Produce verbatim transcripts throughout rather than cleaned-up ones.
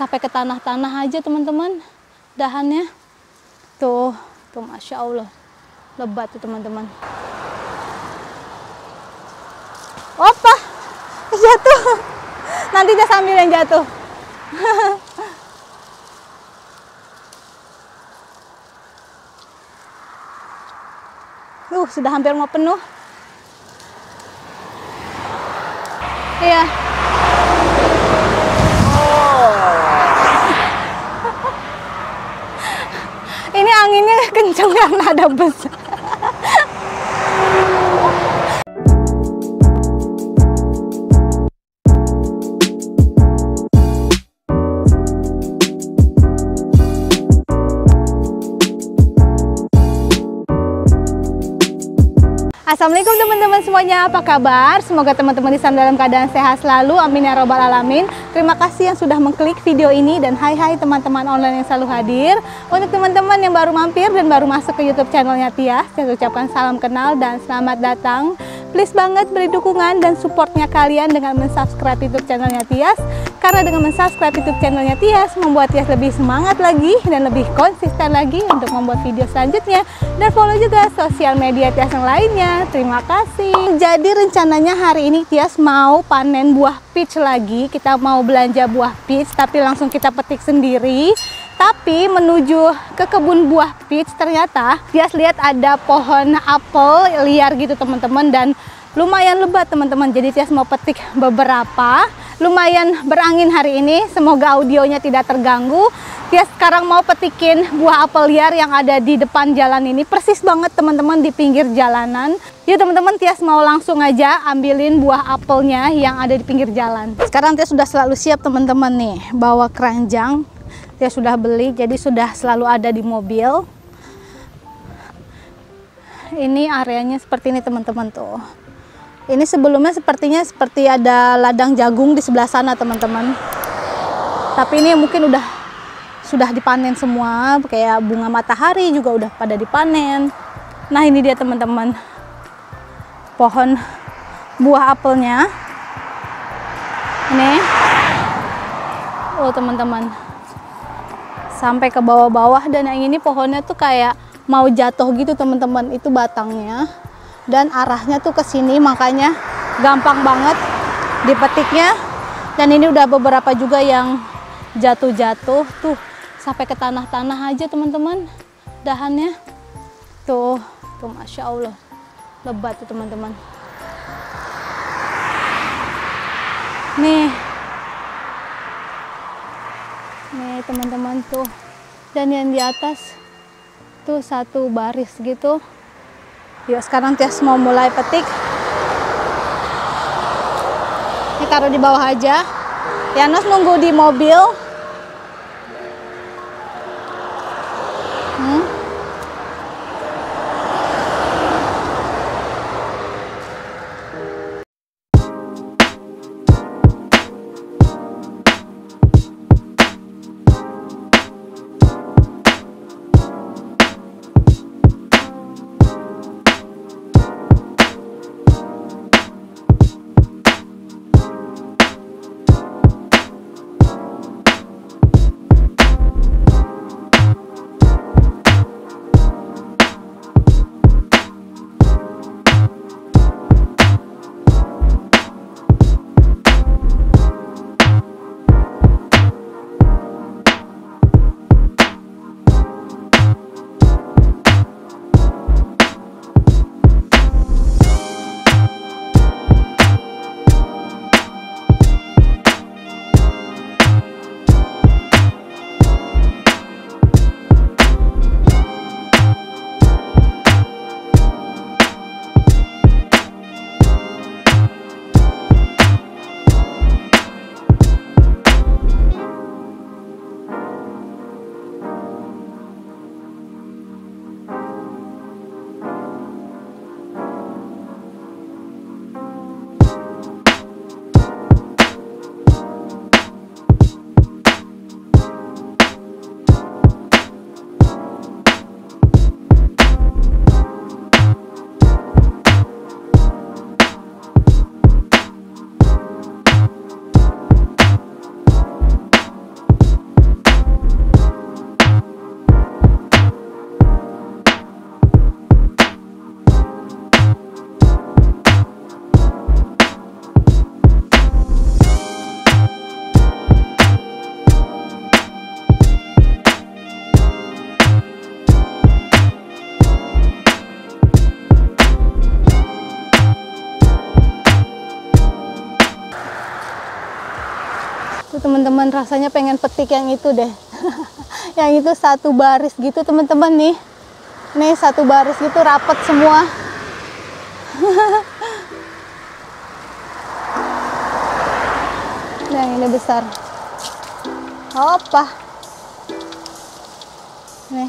sampai ke tanah-tanah aja teman-teman dahannya tuh tuh masya Allah lebat tuh teman-teman. Opa jatuh, nanti dia sambil yang jatuh. Uh, sudah hampir mau penuh. Iya. Oh. Ini anginnya kenceng karena ada bus. Assalamualaikum teman-teman semuanya, apa kabar? Semoga teman-teman di sana dalam keadaan sehat selalu, amin ya robbal alamin. Terima kasih yang sudah mengklik video ini dan hai hai teman-teman online yang selalu hadir. Untuk teman-teman yang baru mampir dan baru masuk ke YouTube channelnya Tias, saya ucapkan salam kenal dan selamat datang. Please banget beri dukungan dan supportnya kalian dengan mensubscribe YouTube channelnya Tias, karena dengan mensubscribe YouTube channelnya Tias membuat Tias lebih semangat lagi dan lebih konsisten lagi untuk membuat video selanjutnya, dan follow juga sosial media Tias yang lainnya. Terima kasih. Jadi rencananya hari ini Tias mau panen buah peach lagi. Kita mau belanja buah peach tapi langsung kita petik sendiri. Tapi menuju ke kebun buah peach ternyata Tias lihat ada pohon apel liar gitu teman-teman, dan lumayan lebat teman-teman. Jadi Tias mau petik beberapa. Lumayan berangin hari ini, semoga audionya tidak terganggu. Tias sekarang mau petikin buah apel liar yang ada di depan jalan ini, persis banget teman-teman di pinggir jalanan. Yuk teman-teman, Tias mau langsung aja ambilin buah apelnya yang ada di pinggir jalan. Sekarang Tias sudah selalu siap teman-teman nih, bawa keranjang. Dia sudah beli, jadi sudah selalu ada di mobil. Ini areanya seperti ini teman-teman tuh. Ini sebelumnya sepertinya seperti ada ladang jagung di sebelah sana teman-teman. Tapi ini mungkin udah sudah dipanen semua, kayak bunga matahari juga udah pada dipanen. Nah ini dia teman-teman, pohon buah apelnya. Ini, oh teman-teman, sampai ke bawah-bawah, dan yang ini pohonnya tuh kayak mau jatuh gitu teman-teman, itu batangnya dan arahnya tuh ke sini, makanya gampang banget dipetiknya. Dan ini udah beberapa juga yang jatuh-jatuh tuh sampai ke tanah-tanah aja teman-teman dahannya tuh tuh masya Allah lebat tuh teman-teman. Nih nih teman-teman tuh, dan yang di atas tuh satu baris gitu. Yuk sekarang Tias mau mulai petik. Ini taruh di bawah aja. Yanus nunggu di mobil. Hmm. teman-teman, rasanya pengen petik yang itu deh. Yang itu satu baris gitu teman-teman, nih nih satu baris gitu rapet semua. Nah ini besar, opa nih.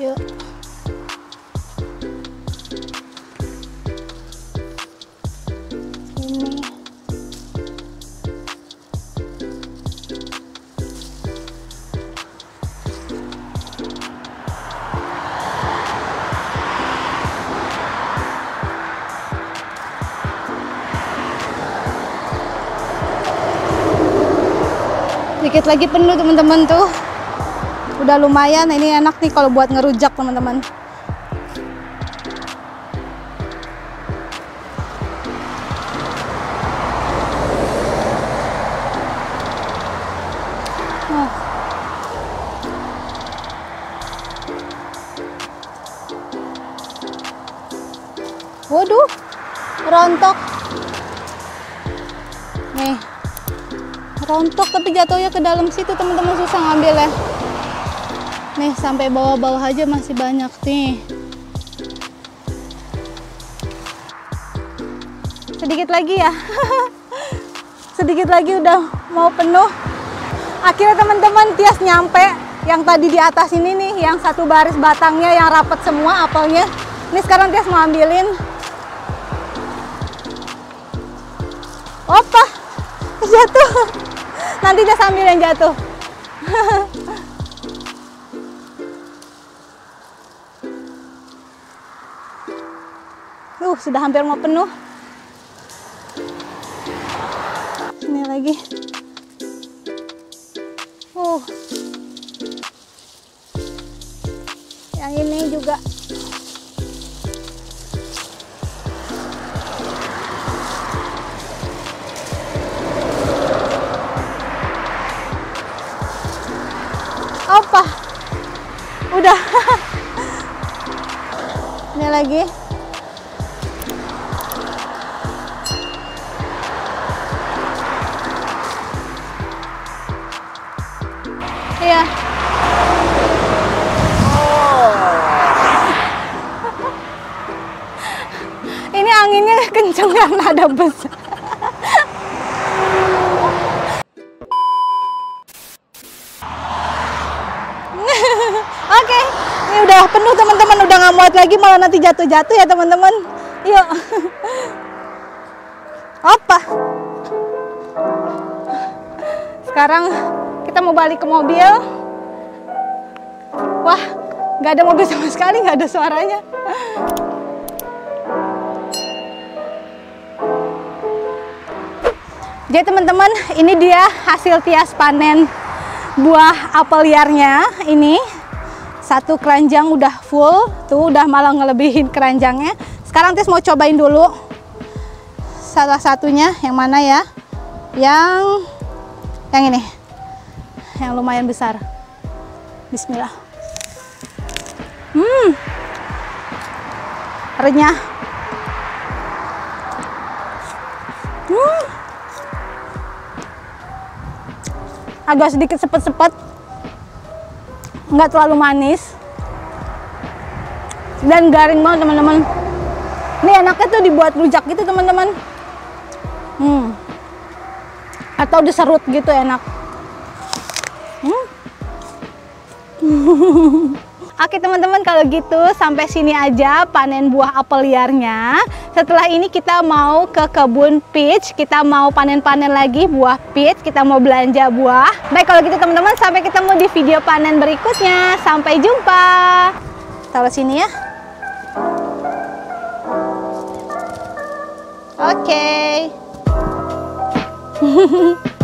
Yuk. Ini. Dikit lagi penuh teman-teman tuh. Udah lumayan, ini enak nih kalau buat ngerujak teman-teman. Oh. Waduh, rontok. Nih, rontok tapi jatuhnya ke dalam situ teman-teman, susah ngambil ya. Nih sampai bawah-bawah aja masih banyak nih. Sedikit lagi ya. Sedikit lagi udah mau penuh. Akhirnya teman-teman Tias nyampe. Yang tadi di atas ini nih, yang satu baris batangnya yang rapet semua apelnya. Ini sekarang Tias mau ambilin. Opa, jatuh. Nanti Tias ambil yang jatuh. Uh, sudah hampir mau penuh. Ini lagi. Uh. Yang ini juga. Apa? Udah. Ini lagi. Iya. Oh. Ini anginnya kenceng karena ada bus. Oke, ini udah penuh teman-teman, udah nggak muat lagi, malah nanti jatuh-jatuh ya teman-teman. Yuk. Apa? Sekarang kita mau balik ke mobil. Wah, nggak ada mobil sama sekali, nggak ada suaranya. Jadi teman-teman, ini dia hasil Tias panen buah apel liarnya. Ini satu keranjang udah full, tuh udah malah ngelebihin keranjangnya. Sekarang Tias mau cobain dulu salah satunya, yang mana ya? Yang yang ini. Yang lumayan besar. Bismillah. Hmm. Renyah. Hmm. Agak sedikit sepet-sepet. Nggak terlalu manis. Dan garing banget teman-teman. Ini enaknya tuh dibuat rujak gitu teman-teman. Hmm. Atau diserut gitu enak. Oke teman-teman, kalau gitu sampai sini aja panen buah apel liarnya. Setelah ini kita mau ke kebun peach, kita mau panen-panen lagi buah peach, kita mau belanja buah. Baik kalau gitu teman-teman, sampai ketemu di video panen berikutnya. Sampai jumpa. Taruh sini ya. Oke.